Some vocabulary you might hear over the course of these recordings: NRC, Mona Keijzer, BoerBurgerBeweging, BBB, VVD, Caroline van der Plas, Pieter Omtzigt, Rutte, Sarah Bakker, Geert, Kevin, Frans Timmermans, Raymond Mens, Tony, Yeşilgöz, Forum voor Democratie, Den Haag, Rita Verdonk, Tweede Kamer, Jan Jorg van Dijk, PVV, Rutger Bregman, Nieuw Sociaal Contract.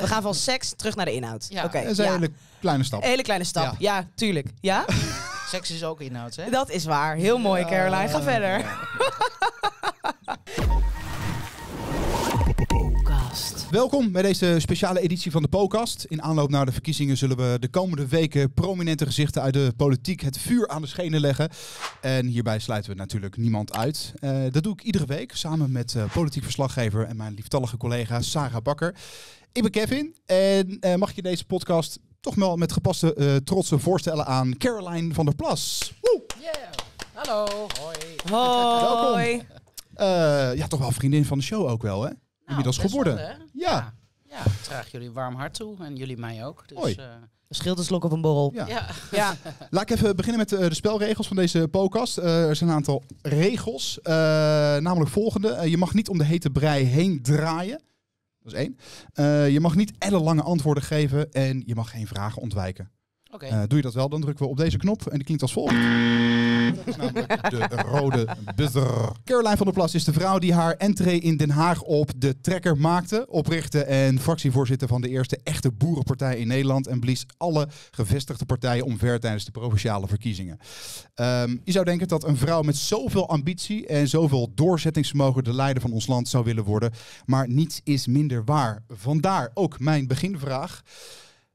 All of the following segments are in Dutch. We gaan van seks terug naar de inhoud. Ja. Okay, dat is een hele kleine stap. Hele kleine stap, ja tuurlijk. Ja? Seks is ook inhoud, hè? Dat is waar. Heel mooi, Caroline. Ga verder. Welkom bij deze speciale editie van de podcast. In aanloop naar de verkiezingen zullen we de komende weken prominente gezichten uit de politiek het vuur aan de schenen leggen. En hierbij sluiten we natuurlijk niemand uit. Dat doe ik iedere week samen met politiek verslaggever en mijn lieftallige collega Sarah Bakker. Ik ben Kevin en mag je deze podcast toch wel met gepaste trotse voorstellen aan Caroline van der Plas. Woe! Yeah. Hallo! Hoi! Hoi! Welkom! Ja, toch wel vriendin van de show ook wel, hè? Inmiddels geworden. Wel, ja. Ja, ik draag jullie warm hart toe en jullie mij ook. Dus, schilderslok op een borrel. Ja. Ja. Ja. Laat ik even beginnen met de spelregels van deze podcast. Er zijn een aantal regels, namelijk volgende. Je mag niet om de hete brei heen draaien. Dat is 1. Je mag niet ellenlange antwoorden geven en je mag geen vragen ontwijken. Okay. Doe je dat wel, dan drukken we op deze knop en die klinkt als volgt. Dat is namelijk de rode buzzer. Caroline van der Plas is de vrouw die haar entree in Den Haag op de trekker maakte. Oprichter en fractievoorzitter van de eerste echte boerenpartij in Nederland. En blies alle gevestigde partijen omver tijdens de provinciale verkiezingen. Je zou denken dat een vrouw met zoveel ambitie en zoveel doorzettingsvermogen de leider van ons land zou willen worden. Maar niets is minder waar. Vandaar ook mijn beginvraag.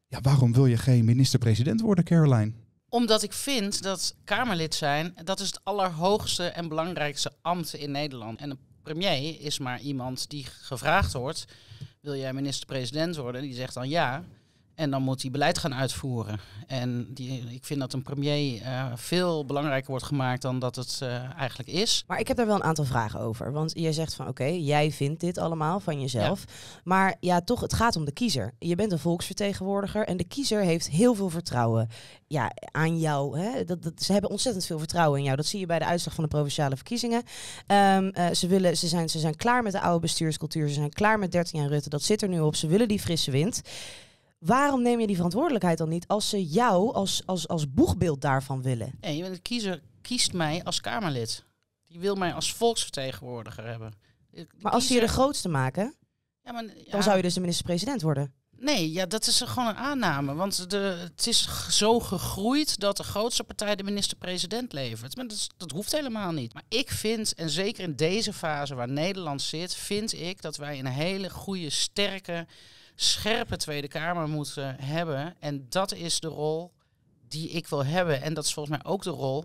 Ja, waarom wil je geen minister-president worden, Caroline? Omdat ik vind dat Kamerlid zijn, dat is het allerhoogste en belangrijkste ambt in Nederland. En een premier is maar iemand die gevraagd wordt, wil jij minister-president worden? Die zegt dan ja. En dan moet hij beleid gaan uitvoeren. En ik vind dat een premier veel belangrijker wordt gemaakt dan dat het eigenlijk is. Maar ik heb daar wel een aantal vragen over. Want jij zegt van oké, jij vindt dit allemaal van jezelf. Ja. Maar ja, toch, het gaat om de kiezer. Je bent een volksvertegenwoordiger en de kiezer heeft heel veel vertrouwen aan jou. Hè? Ze hebben ontzettend veel vertrouwen in jou. Dat zie je bij de uitslag van de provinciale verkiezingen. Ze zijn klaar met de oude bestuurscultuur. Ze zijn klaar met 13 jaar Rutte. Dat zit er nu op. Ze willen die frisse wind. Waarom neem je die verantwoordelijkheid dan niet als ze jou als boegbeeld daarvan willen? Nee, de kiezer kiest mij als Kamerlid. Die wil mij als volksvertegenwoordiger hebben. Maar als ze je de grootste maken, dan zou je dus de minister-president worden. Nee, dat is gewoon een aanname. Want het is zo gegroeid dat de grootste partij de minister-president levert. Maar dat hoeft helemaal niet. Maar ik vind, en zeker in deze fase waar Nederland zit, vind ik dat wij een hele goede, sterke, scherpe Tweede Kamer moeten hebben. En dat is de rol die ik wil hebben. En dat is volgens mij ook de rol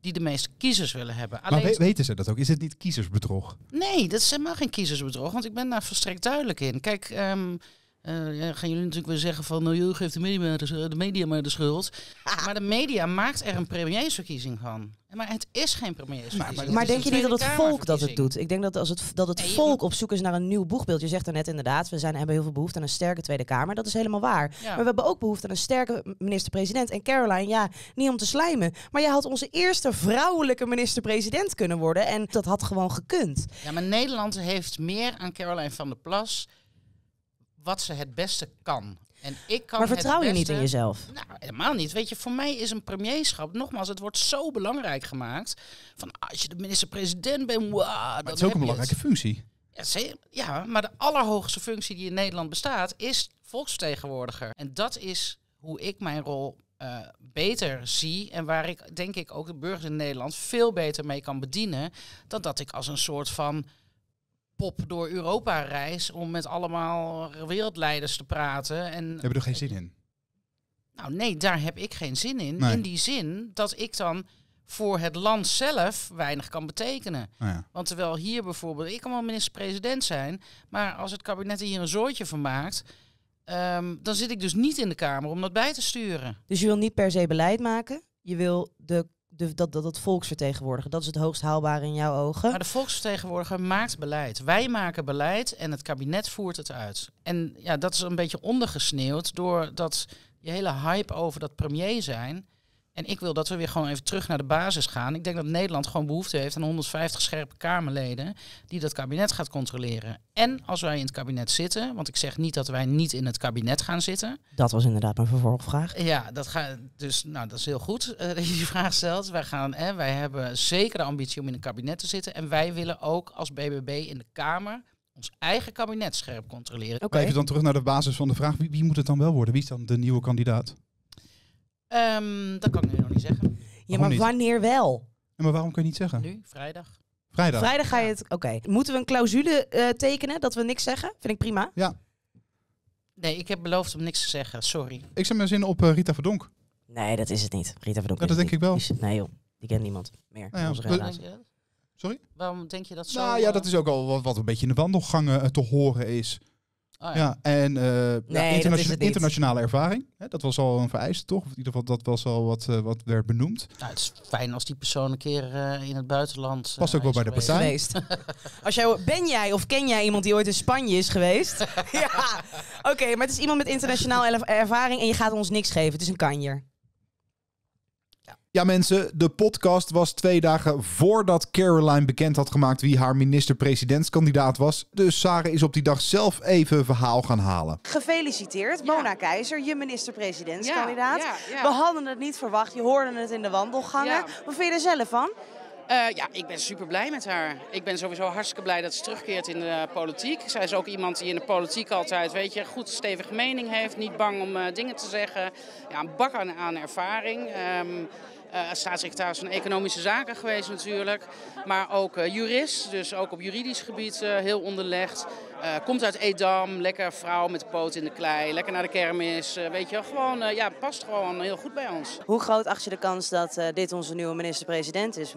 die de meeste kiezers willen hebben. Alleen maar weten ze dat ook? Is het niet kiezersbedrog? Nee, dat is helemaal geen kiezersbedrog. Want ik ben daar volstrekt duidelijk in. Kijk, gaan jullie natuurlijk weer zeggen van milieu geeft de media maar de schuld. Maar de media maakt er een premiersverkiezing van. Maar het is geen premiersverkiezing. Maar denk je niet dat het volk dat het doet? Ik denk dat het volk op zoek is naar een nieuw boegbeeld. Je zegt daarnet inderdaad, hebben heel veel behoefte aan een sterke Tweede Kamer. Dat is helemaal waar. Ja. Maar we hebben ook behoefte aan een sterke minister-president. En Caroline, niet om te slijmen. Maar jij had onze eerste vrouwelijke minister-president kunnen worden. En dat had gewoon gekund. Ja, maar Nederland heeft meer aan Caroline van der Plas wat ze het beste kan. En ik kan. Maar vertrouw je niet in jezelf? Nou, helemaal niet. Weet je, voor mij is een premierschap, nogmaals, het wordt zo belangrijk gemaakt. Van als je de minister-president bent, maar het is ook een belangrijke functie. Ja, maar de allerhoogste functie die in Nederland bestaat is volksvertegenwoordiger. En dat is hoe ik mijn rol beter zie en waar ik denk ik ook de burgers in Nederland veel beter mee kan bedienen dan dat ik als een soort van pop door Europa reis om met allemaal wereldleiders te praten. En heb je er geen zin in? Nou nee, daar heb ik geen zin in. Nee. In die zin dat ik dan voor het land zelf weinig kan betekenen. Oh ja. Want terwijl hier bijvoorbeeld, ik kan wel minister-president zijn, maar als het kabinet hier een zootje van maakt, dan zit ik dus niet in de Kamer om dat bij te sturen. Dus je wil niet per se beleid maken? Je wil dat volksvertegenwoordiger, dat is het hoogst haalbare in jouw ogen. Maar de volksvertegenwoordiger maakt beleid. Wij maken beleid en het kabinet voert het uit. En ja, dat is een beetje ondergesneeuwd door dat die hele hype over dat premier zijn. En ik wil dat we weer gewoon even terug naar de basis gaan. Ik denk dat Nederland gewoon behoefte heeft aan 150 scherpe Kamerleden die dat kabinet gaat controleren. En als wij in het kabinet zitten, want ik zeg niet dat wij niet in het kabinet gaan zitten. Dat was inderdaad mijn vervolgvraag. Ja, dat is heel goed dat je die vraag stelt. Wij hebben zeker de ambitie om in een kabinet te zitten. En wij willen ook als BBB in de Kamer ons eigen kabinet scherp controleren. Okay. Even dan terug naar de basis van de vraag. Wie moet het dan wel worden? Wie is dan de nieuwe kandidaat? Dat kan ik nu nog niet zeggen. Ja, maar wanneer wel? Ja, maar waarom kun je niet zeggen? Nu, vrijdag. Vrijdag ga je het... Oké. Moeten we een clausule tekenen dat we niks zeggen? Vind ik prima. Ja. Nee, ik heb beloofd om niks te zeggen. Sorry. Ik zet mijn zin op Rita Verdonk. Nee, dat is het niet. Rita Verdonk. Ja, dat denk ik wel. Nee joh, die kent niemand meer. Nou ja, sorry? Waarom denk je dat zo? Nou ja, dat is ook al wat een beetje in de wandelgangen te horen is. Oh, ja. Internationale ervaring. Hè, dat was al een vereiste, toch? Of in ieder geval, dat was al wat werd benoemd. Nou, het is fijn als die persoon een keer in het buitenland... Past ook wel bij de partij. Ben jij of ken jij iemand die ooit in Spanje is geweest? Ja, oké, maar het is iemand met internationale ervaring en je gaat ons niks geven. Het is een kanjer. Ja mensen, de podcast was 2 dagen voordat Caroline bekend had gemaakt wie haar minister-presidentskandidaat was. Dus Sarah is op die dag zelf even verhaal gaan halen. Gefeliciteerd, Mona Keijzer, je minister-presidentskandidaat. Ja. We hadden het niet verwacht, je hoorde het in de wandelgangen. Ja. Wat vind je er zelf van? Ja, ik ben super blij met haar. Ik ben sowieso hartstikke blij dat ze terugkeert in de politiek. Zij is ook iemand die in de politiek altijd, weet je, goed stevige mening heeft. Niet bang om dingen te zeggen. Ja, een bak aan ervaring. Staatssecretaris van Economische Zaken geweest natuurlijk. Maar ook jurist, dus ook op juridisch gebied heel onderlegd. Komt uit Edam, lekker vrouw met de poot in de klei. Lekker naar de kermis. Weet je, gewoon, past gewoon heel goed bij ons. Hoe groot acht je de kans dat dit onze nieuwe minister-president is?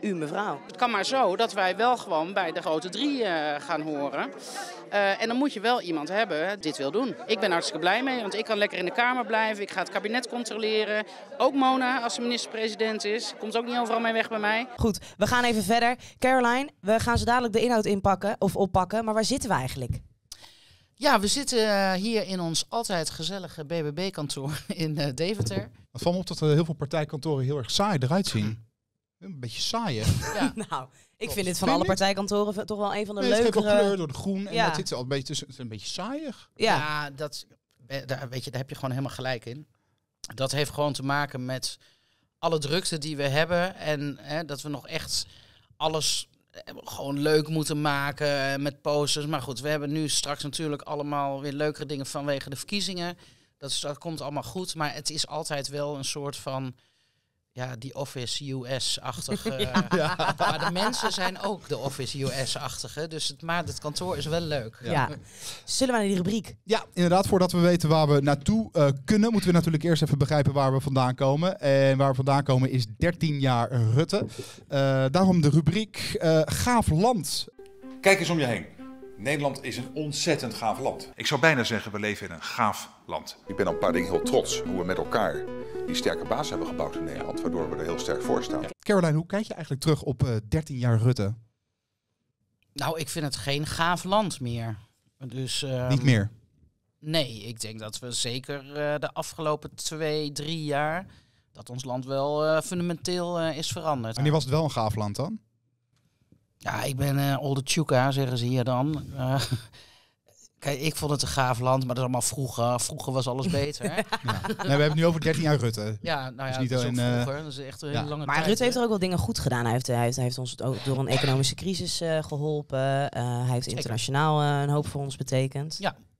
U mevrouw. Het kan maar zo dat wij wel gewoon bij de grote 3 gaan horen. En dan moet je wel iemand hebben dit wil doen. Ik ben hartstikke blij mee, want ik kan lekker in de Kamer blijven. Ik ga het kabinet controleren. Ook Mona, als ze minister-president is. Komt ook niet overal mee weg bij mij. Goed, we gaan even verder. Caroline, we gaan zo dadelijk de inhoud inpakken of oppakken. Maar waar zitten we eigenlijk? Ja, we zitten hier in ons altijd gezellige BBB-kantoor in Deventer. Het valt me op dat heel veel partijkantoren heel erg saai eruit zien. Een beetje saai, hè? Ja. Nou, ik vind dit van alle partijkantoren toch wel een van de leukere... Het geeft ook kleur door de groen en dat zit er al een beetje tussen. Het is een beetje saaiig. Ja, daar heb je gewoon helemaal gelijk in. Dat heeft gewoon te maken met alle drukte die we hebben. En dat we nog echt alles gewoon leuk moeten maken met posters. Maar goed, we hebben nu straks natuurlijk allemaal weer leukere dingen vanwege de verkiezingen. Dat komt allemaal goed, maar het is altijd wel een soort van... Ja, die Office US-achtige. Ja. Maar de mensen zijn ook de Office US-achtige. Dus het kantoor is wel leuk. Ja. Zullen we naar die rubriek? Ja, inderdaad. Voordat we weten waar we naartoe kunnen... moeten we natuurlijk eerst even begrijpen waar we vandaan komen. En waar we vandaan komen is 13 jaar Rutte. Daarom de rubriek Gaaf Land. Kijk eens om je heen. Nederland is een ontzettend gaaf land. Ik zou bijna zeggen, we leven in een gaaf land. Ik ben op een paar dingen heel trots hoe we met elkaar die sterke basis hebben gebouwd in Nederland, waardoor we er heel sterk voor staan. Caroline, hoe kijk je eigenlijk terug op 13 jaar Rutte? Nou, ik vind het geen gaaf land meer. Dus, niet meer? Nee, ik denk dat we zeker de afgelopen 2-3 jaar, dat ons land wel fundamenteel is veranderd. Wanneer was het wel een gaaf land dan? Ja, ik ben olde tjuka, zeggen ze hier dan. Kijk, ik vond het een gaaf land, maar dat is allemaal vroeger. Vroeger was alles beter. Hè? Ja. Nee, we hebben het nu over 13 jaar Rutte. Ja, nou ja, dus niet alleen vroeger. Dat is echt een hele lange tijd. Maar Rutte heeft er ook wel dingen goed gedaan. Hij heeft ons ook door een economische crisis geholpen. Hij heeft internationaal een hoop voor ons betekend.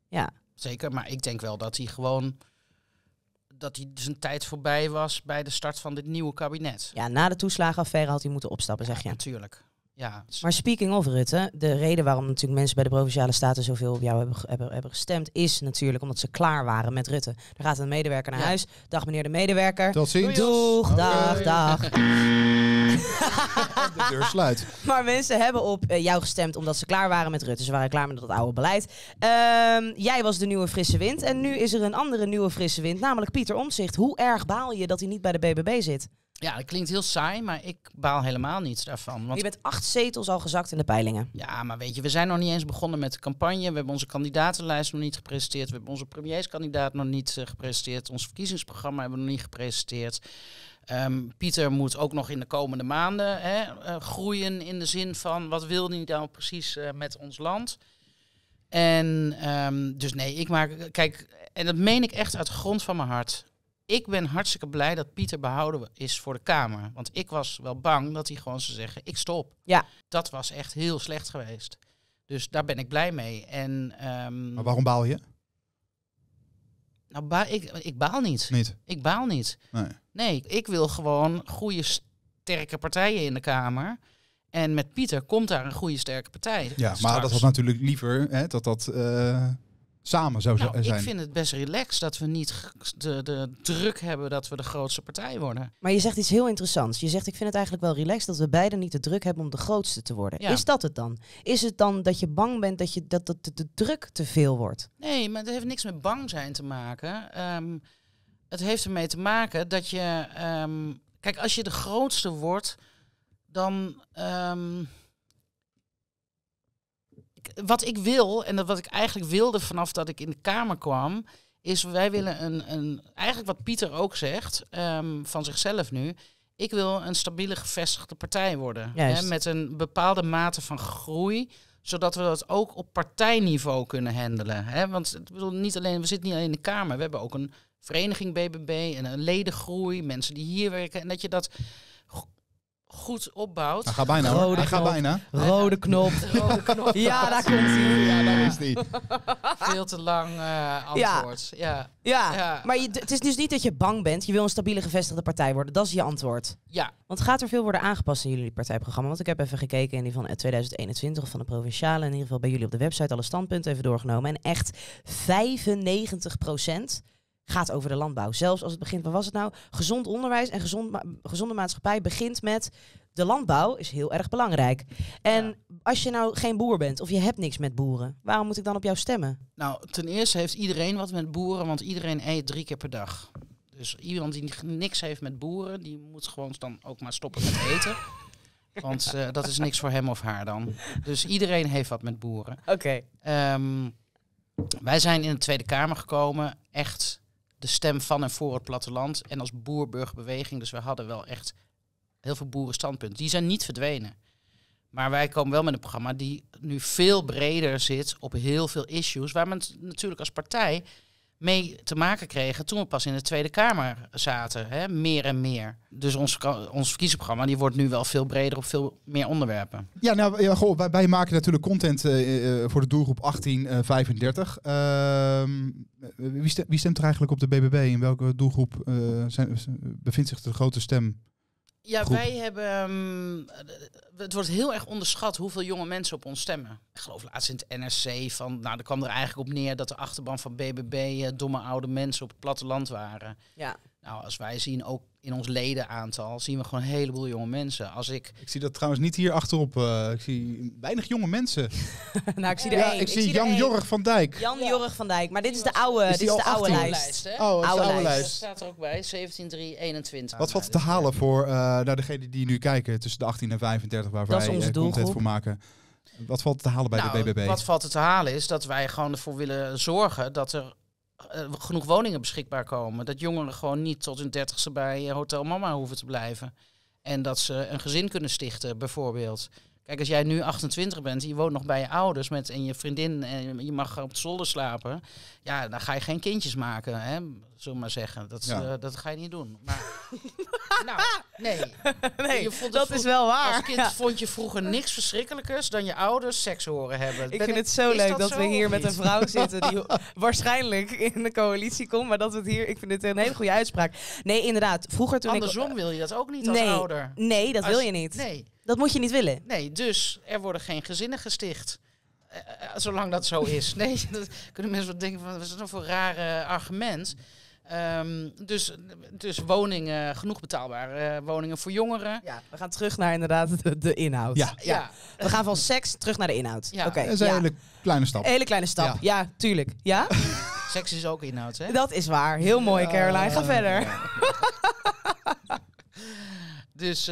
Ja, zeker. Maar ik denk wel dat hij gewoon... dat hij zijn tijd voorbij was bij de start van dit nieuwe kabinet. Ja, na de toeslagenaffaire had hij moeten opstappen, zeg je. Ja, natuurlijk. Ja. Maar speaking of Rutte, de reden waarom natuurlijk mensen bij de Provinciale Staten zoveel op jou hebben gestemd, is natuurlijk omdat ze klaar waren met Rutte. Dan gaat een medewerker naar huis. Dag meneer de medewerker. Tot ziens. Doeg, dag. De deur sluit. Maar mensen hebben op jou gestemd omdat ze klaar waren met Rutte. Ze waren klaar met dat oude beleid. Jij was de nieuwe frisse wind en nu is er een andere nieuwe frisse wind, namelijk Pieter Omtzigt. Hoe erg baal je dat hij niet bij de BBB zit? Ja, dat klinkt heel saai, maar ik baal helemaal niets daarvan. Want... Je bent 8 zetels al gezakt in de peilingen. Ja, maar weet je, we zijn nog niet eens begonnen met de campagne. We hebben onze kandidatenlijst nog niet gepresenteerd. We hebben onze premierskandidaat nog niet gepresenteerd. Ons verkiezingsprogramma hebben we nog niet gepresenteerd. Pieter moet ook nog in de komende maanden groeien in de zin van... wat wil hij nou precies met ons land? En dus nee, ik maak... Kijk, en dat meen ik echt uit de grond van mijn hart... Ik ben hartstikke blij dat Pieter behouden is voor de Kamer. Want ik was wel bang dat hij gewoon zou zeggen, ik stop. Ja. Dat was echt heel slecht geweest. Dus daar ben ik blij mee. En, maar waarom baal je? Nou, ik baal niet. Ik baal niet. Nee, ik wil gewoon goede, sterke partijen in de Kamer. En met Pieter komt daar een goede, sterke partij. Ja, maar straks. Dat was natuurlijk liever hè, dat dat samen zou zijn. Ik vind het best relaxed dat we niet de druk hebben dat we de grootste partij worden. Maar je zegt iets heel interessants. Je zegt, ik vind het eigenlijk wel relaxed dat we beiden niet de druk hebben om de grootste te worden. Ja. Is dat het dan? Is het dan dat je bang bent dat, de druk te veel wordt? Nee, maar dat heeft niks met bang zijn te maken. Het heeft ermee te maken dat je... kijk, als je de grootste wordt... Dan, wat ik wil, en wat ik eigenlijk wilde vanaf dat ik in de Kamer kwam, is wij willen eigenlijk wat Pieter ook zegt, van zichzelf nu, ik wil een stabiele gevestigde partij worden. Hè, met een bepaalde mate van groei, zodat we dat ook op partijniveau kunnen handelen. Hè? Want ik bedoel, we zitten niet alleen in de Kamer, we hebben ook een vereniging BBB en een ledengroei, mensen die hier werken, en dat je dat... goed opbouwt. Hij gaat bijna. Rode knop. Rode knop. Ja, daar komt hij. Ja, daar is hij. Veel te lang antwoord. Ja. Maar het is dus niet dat je bang bent. Je wil een stabiele gevestigde partij worden. Dat is je antwoord. Ja. Want gaat er veel worden aangepast in jullie partijprogramma? Want ik heb even gekeken in die van 2021 of van de provinciale. In ieder geval bij jullie op de website alle standpunten even doorgenomen. En echt 95% gaat over de landbouw. Zelfs als het begint, wat was het nou? Gezond onderwijs en gezonde maatschappij begint met... de landbouw is heel erg belangrijk. En als je nou geen boer bent of je hebt niks met boeren... waarom moet ik dan op jou stemmen? Nou, ten eerste heeft iedereen wat met boeren... want iedereen eet 3 keer per dag. Dus iemand die niks heeft met boeren... die moet gewoon dan ook maar stoppen met eten... want dat is niks voor hem of haar dan. Dus iedereen heeft wat met boeren. Oké. Wij zijn in de Tweede Kamer gekomen... echt... de stem van en voor het platteland en als BoerBurgerBeweging. Dus we hadden wel echt heel veel boerenstandpunten. Die zijn niet verdwenen. Maar wij komen wel met een programma die nu veel breder zit op heel veel issues... waar men natuurlijk als partij mee te maken kregen toen we pas in de Tweede Kamer zaten. Hè? Meer en meer. Dus ons verkiezingsprogramma die wordt nu wel veel breder op veel meer onderwerpen. Ja, nou, ja, goh, wij maken natuurlijk content voor de doelgroep 18-35. Wie stemt er eigenlijk op de BBB? In welke doelgroep bevindt zich de grote stem? Ja, wij hebben... het wordt heel erg onderschat hoeveel jonge mensen op ons stemmen. Ik geloof laatst in het NRC van... nou, daar kwam er eigenlijk op neer dat de achterban van BBB... domme oude mensen op het platteland waren. Ja. Nou, als wij zien, ook in ons ledenaantal... zien we gewoon een heleboel jonge mensen. Ik zie dat trouwens niet hier achterop. Ik zie weinig jonge mensen. Nou, ik zie er één. Ik zie Jan Jorg van Dijk. Jorg van Dijk. Maar dit is de oude, is dit is de oude lijst. Oh, dat is de oude lijst. Dat staat er ook bij. 17-3-21. Wat valt te halen voor degenen die nu kijken... tussen de 18 en 35, waar dat wij content voor maken... Wat valt te halen bij de BBB? Wat valt te halen is dat wij gewoon ervoor willen zorgen... dat er genoeg woningen beschikbaar komen. Dat jongeren gewoon niet tot hun 30ste bij Hotel Mama hoeven te blijven. En dat ze een gezin kunnen stichten, bijvoorbeeld. Kijk, als jij nu 28 bent en je woont nog bij je ouders en je vriendin... en je mag op de zolder slapen, ja, dan ga je geen kindjes maken, hè? Zullen we maar zeggen. Dat ga je niet doen. Maar, nou, nee, dat is wel waar. Als kind vond je vroeger niks verschrikkelijkers dan je ouders seks horen hebben. Ik vind het zo leuk dat we hier met een vrouw zitten die waarschijnlijk in de coalitie komt. Maar dat we het hier, ik vind dit een hele goede uitspraak. Nee, inderdaad. Vroeger toen andersom wil je dat ook niet als ouder. Nee, dat wil je niet. Nee. Dat moet je niet willen. Nee, dus er worden geen gezinnen gesticht. Zolang dat zo is. Nee, dat kunnen mensen wel denken van, wat is dat nou voor een rare argument? Dus woningen, genoeg betaalbare woningen voor jongeren. Ja, we gaan terug naar inderdaad de inhoud. Ja. We gaan van seks terug naar de inhoud. Ja. Okay, dat is een hele kleine stap. Ja, tuurlijk. Ja? Seks is ook inhoud, hè? Dat is waar. Heel mooi, Caroline. Ga verder. Ja. Dus...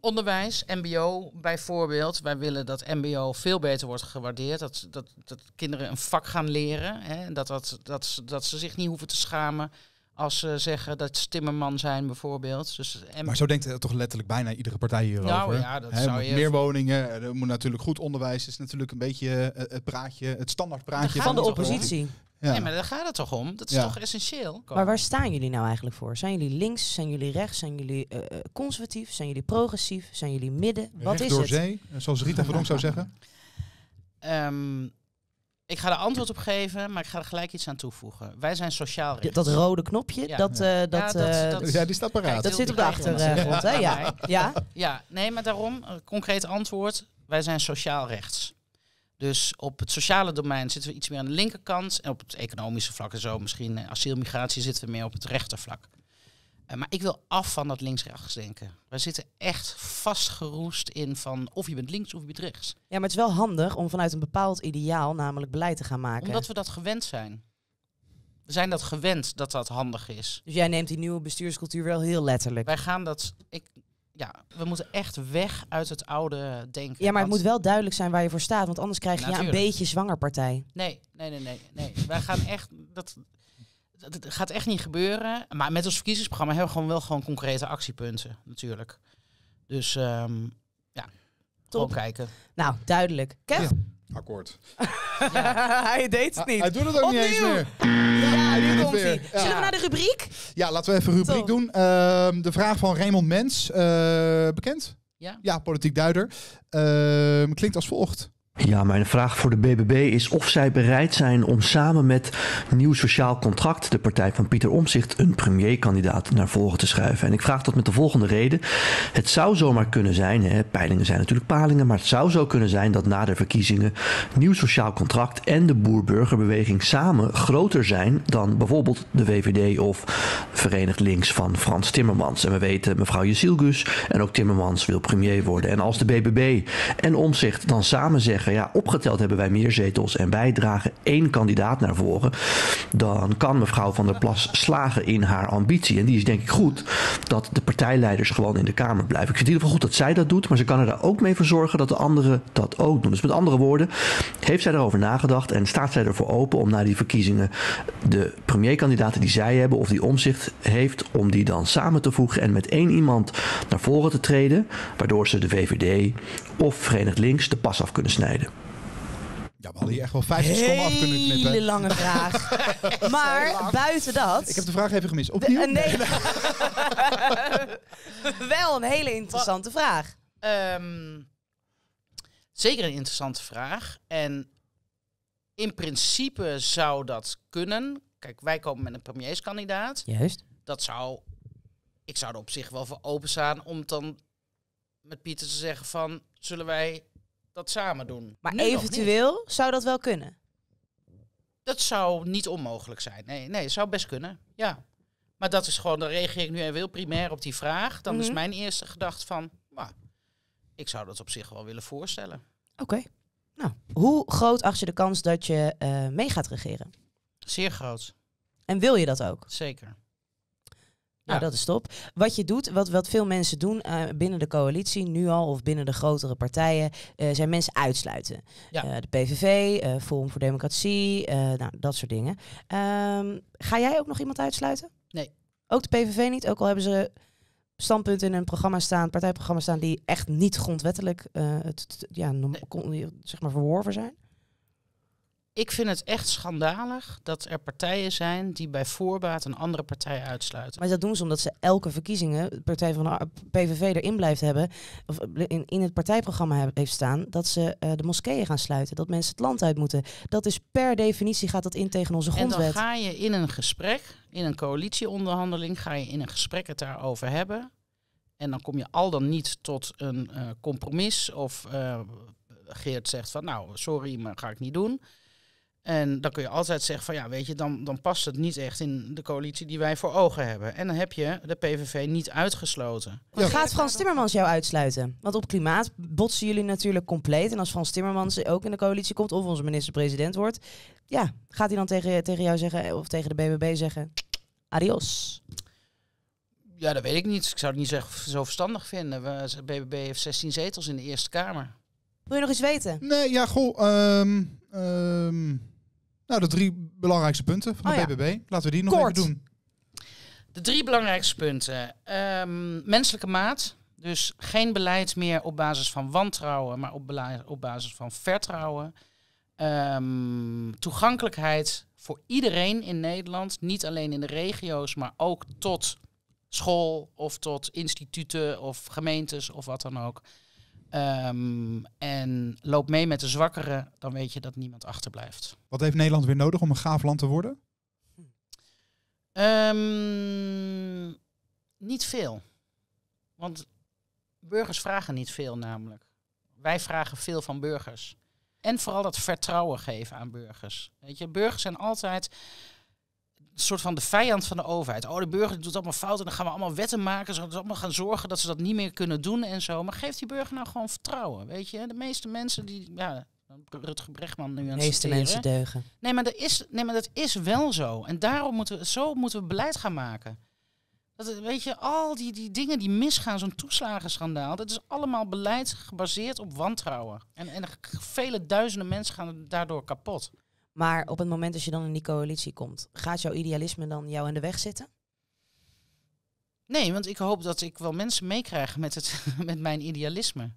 onderwijs, mbo bijvoorbeeld. Wij willen dat mbo veel beter wordt gewaardeerd. Dat kinderen een vak gaan leren. Hè, en dat ze zich niet hoeven te schamen als ze zeggen dat ze timmerman zijn bijvoorbeeld. Dus maar zo denkt toch letterlijk bijna iedere partij hierover. Nou ja, dat zou je... Meer woningen, er moet natuurlijk goed onderwijs. Is natuurlijk een beetje het standaard praatje van de oppositie. Ja. Nee, maar daar gaat het toch om? Dat is toch essentieel? Maar waar staan jullie nou eigenlijk voor? Zijn jullie links? Zijn jullie rechts? Zijn jullie conservatief? Zijn jullie progressief? Zijn jullie midden? Wat recht is door het? Zee, zoals Rita Verdonk zou zeggen. Ik ga er antwoord op geven, maar ik ga er gelijk iets aan toevoegen. Wij zijn sociaal recht. Dat rode knopje, die staat paraat. Kijk, dat zit op de achtergrond, hè? Ja, nee, maar daarom, concreet antwoord. Wij zijn sociaal rechts. Dus op het sociale domein zitten we iets meer aan de linkerkant. En op het economische vlak en zo, misschien asielmigratie, zitten we meer op het rechtervlak. Maar ik wil af van dat links-rechts denken. Wij zitten echt vastgeroest in van of je bent links of je bent rechts. Ja, maar het is wel handig om vanuit een bepaald ideaal namelijk beleid te gaan maken. Omdat we dat gewend zijn. We zijn dat gewend dat dat handig is. Dus jij neemt die nieuwe bestuurscultuur wel heel letterlijk. Wij gaan dat... we moeten echt weg uit het oude denken. Ja, maar het moet wel duidelijk zijn waar je voor staat. Want anders krijg je een beetje zwangerpartij. Nee. Wij gaan echt... Dat gaat echt niet gebeuren. Maar met ons verkiezingsprogramma hebben we gewoon concrete actiepunten, natuurlijk. Dus top. Kijken. Nou, duidelijk. Kev? Ja. Akkoord. Hij deed het niet. Hij doet het ook opnieuw. Niet eens meer. Hij doet het weer. Ja. Zullen we naar de rubriek? Ja, laten we even rubriek doen. De vraag van Raymond Mens. Bekend? Ja. Ja, politiek duider. Klinkt als volgt. Ja, mijn vraag voor de BBB is of zij bereid zijn om samen met Nieuw Sociaal Contract, de partij van Pieter Omtzigt, een premierkandidaat naar voren te schuiven. En ik vraag dat met de volgende reden. Het zou zomaar kunnen zijn, peilingen zijn natuurlijk palingen, maar het zou zo kunnen zijn dat na de verkiezingen Nieuw Sociaal Contract en de BoerBurgerBeweging samen groter zijn dan bijvoorbeeld de VVD of Verenigd Links van Frans Timmermans. En we weten, mevrouw Yeşilgöz en ook Timmermans wil premier worden. En als de BBB en Omtzigt dan samen zeggen, opgeteld hebben wij meer zetels en wij dragen één kandidaat naar voren, dan kan mevrouw van der Plas slagen in haar ambitie. En die is denk ik goed dat de partijleiders gewoon in de Kamer blijven. Ik vind in ieder geval goed dat zij dat doet, maar ze kan er daar ook mee voor zorgen dat de anderen dat ook doen. Dus met andere woorden, heeft zij daarover nagedacht en staat zij ervoor open om na die verkiezingen de premierkandidaten die zij hebben of die Omtzigt heeft, om die dan samen te voegen en met één iemand naar voren te treden, waardoor ze de VVD of Verenigd Links de pas af kunnen snijden. Ja, we hadden hier echt wel 50 seconden af kunnen knippen. Hele lange vraag. Maar buiten dat... Ik heb de vraag even gemist. Opnieuw? Nee. Wel een hele interessante vraag. Zeker een interessante vraag. En in principe zou dat kunnen. Kijk, wij komen met een premierskandidaat. Juist. Ik zou er op zich wel voor openstaan om dan met Pieter te zeggen van... Zullen wij... dat samen doen. Maar nu eventueel zou dat wel kunnen? Dat zou niet onmogelijk zijn. Nee, het zou best kunnen. Ja. Maar dat is gewoon, dan reageer ik nu even heel primair op die vraag. Dan is mijn eerste gedachte van, ik zou dat op zich wel willen voorstellen. Oké. Nou, hoe groot acht je de kans dat je mee gaat regeren? Zeer groot. En wil je dat ook? Zeker. Nou, dat is top. Wat je doet, wat veel mensen doen binnen de coalitie, nu al of binnen de grotere partijen, zijn mensen uitsluiten. Ja. De PVV, Forum voor Democratie, dat soort dingen. Ga jij ook nog iemand uitsluiten? Nee. Ook de PVV niet? Ook al hebben ze standpunten in hun partijprogramma staan die echt niet grondwettelijk verworven zijn? Ik vind het echt schandalig dat er partijen zijn die bij voorbaat een andere partij uitsluiten. Maar dat doen ze omdat ze elke verkiezingen de partij van de PVV erin blijft hebben, of in het partijprogramma heeft staan, dat ze de moskeeën gaan sluiten, dat mensen het land uit moeten. Dat is per definitie, gaat dat in tegen onze grondwet. En dan ga je in een gesprek, in een coalitieonderhandeling, ga je in een gesprek het daarover hebben. En dan kom je al dan niet tot een compromis of Geert zegt van nou, sorry, maar ga ik niet doen. En dan kun je altijd zeggen van ja, weet je, dan past het niet echt in de coalitie die wij voor ogen hebben. En dan heb je de PVV niet uitgesloten. Ja. Gaat Frans Timmermans jou uitsluiten? Want op klimaat botsen jullie natuurlijk compleet. En als Frans Timmermans ook in de coalitie komt of onze minister-president wordt, ja, gaat hij dan tegen jou zeggen of tegen de BBB zeggen, adios? Ja, dat weet ik niet. Ik zou het niet zo verstandig vinden. De BBB heeft 16 zetels in de Eerste Kamer. Wil je nog iets weten? Nee, ja, goh. De 3 belangrijkste punten van de BBB. Laten we die nog even doen. De 3 belangrijkste punten. Menselijke maat. Dus geen beleid meer op basis van wantrouwen, maar op basis van vertrouwen. toegankelijkheid voor iedereen in Nederland, niet alleen in de regio's, maar ook tot school of tot instituten of gemeentes of wat dan ook. En loop mee met de zwakkeren, dan weet je dat niemand achterblijft. Wat heeft Nederland weer nodig om een gaaf land te worden? Niet veel. Want burgers vragen niet veel namelijk. Wij vragen veel van burgers. En vooral dat vertrouwen geven aan burgers. Weet je, burgers zijn altijd een soort van de vijand van de overheid. Oh, de burger doet allemaal fouten en dan gaan we allemaal wetten maken. Zodat we allemaal gaan zorgen dat ze dat niet meer kunnen doen en zo. Maar geef die burger nou gewoon vertrouwen, weet je. De meeste mensen die... Ja, Rutger Bregman nu aan het citeren. De meeste mensen deugen. Nee, maar dat is wel zo. En daarom moeten we beleid gaan maken. Dat, weet je, al die dingen die misgaan, zo'n toeslagenschandaal, dat is allemaal beleid gebaseerd op wantrouwen. En vele duizenden mensen gaan daardoor kapot. Maar op het moment dat je dan in die coalitie komt, gaat jouw idealisme dan jou in de weg zitten? Nee, want ik hoop dat ik wel mensen meekrijg met mijn idealisme.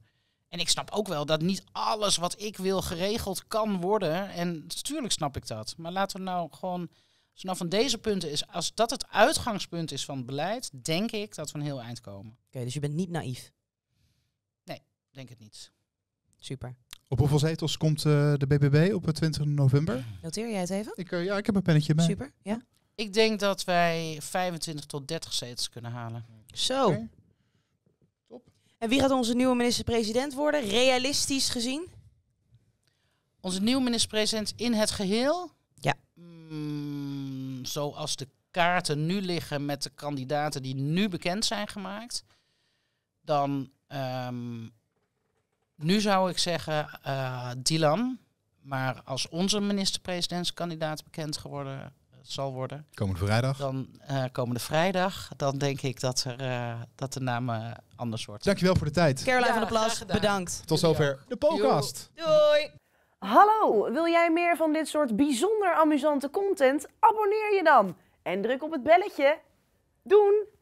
En ik snap ook wel dat niet alles wat ik wil geregeld kan worden. En natuurlijk snap ik dat. Maar laten we nou gewoon... Dus nou van deze punten is, als dat het uitgangspunt is van het beleid, denk ik dat we een heel eind komen. Oké, dus je bent niet naïef? Nee, denk het niet. Super. Op hoeveel zetels komt de BBB op 20 november? Noteer jij het even? Ik heb een pennetje bij. Super, ja. Ik denk dat wij 25 tot 30 zetels kunnen halen. Zo. Okay. Top. En wie gaat onze nieuwe minister-president worden, realistisch gezien? Onze nieuwe minister-president in het geheel? Ja. Zoals de kaarten nu liggen met de kandidaten die nu bekend zijn gemaakt, dan nu zou ik zeggen Dilan. Maar als onze minister-presidentskandidaat bekend geworden zal worden... Komende vrijdag. Komende vrijdag, dan denk ik dat de naam anders wordt. Dankjewel voor de tijd. Caroline van der Plas, bedankt. Tot zover de podcast. Doei. Hallo, wil jij meer van dit soort bijzonder amusante content? Abonneer je dan en druk op het belletje. Doen!